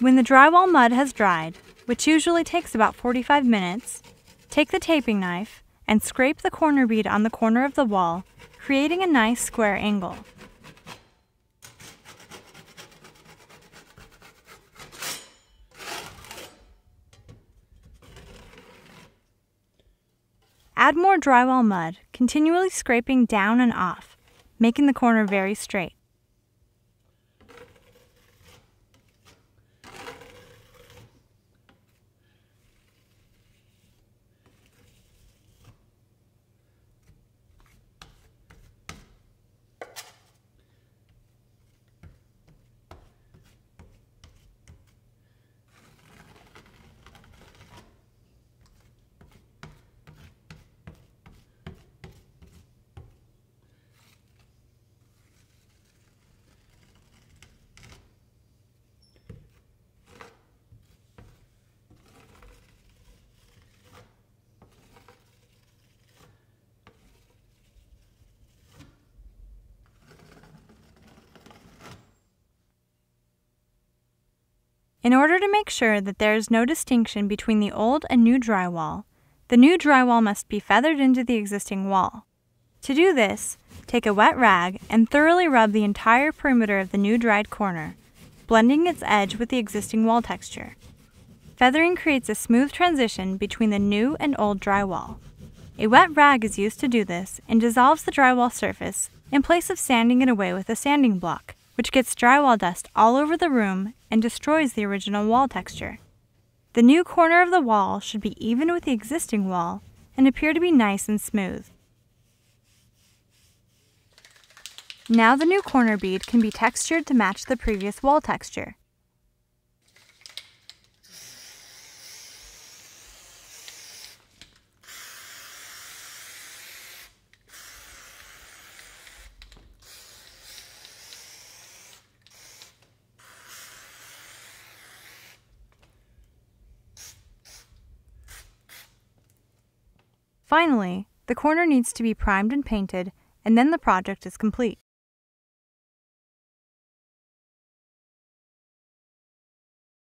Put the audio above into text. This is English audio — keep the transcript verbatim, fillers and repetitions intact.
When the drywall mud has dried, which usually takes about forty-five minutes, take the taping knife and scrape the corner bead on the corner of the wall, creating a nice square angle. Add more drywall mud, continually scraping down and off, making the corner very straight. In order to make sure that there is no distinction between the old and new drywall, the new drywall must be feathered into the existing wall. To do this, take a wet rag and thoroughly rub the entire perimeter of the new dried corner, blending its edge with the existing wall texture. Feathering creates a smooth transition between the new and old drywall. A wet rag is used to do this and dissolves the drywall surface in place of sanding it away with a sanding block, which gets drywall dust all over the room and destroys the original wall texture. The new corner of the wall should be even with the existing wall and appear to be nice and smooth. Now the new corner bead can be textured to match the previous wall texture. Finally, the corner needs to be primed and painted, and then the project is complete.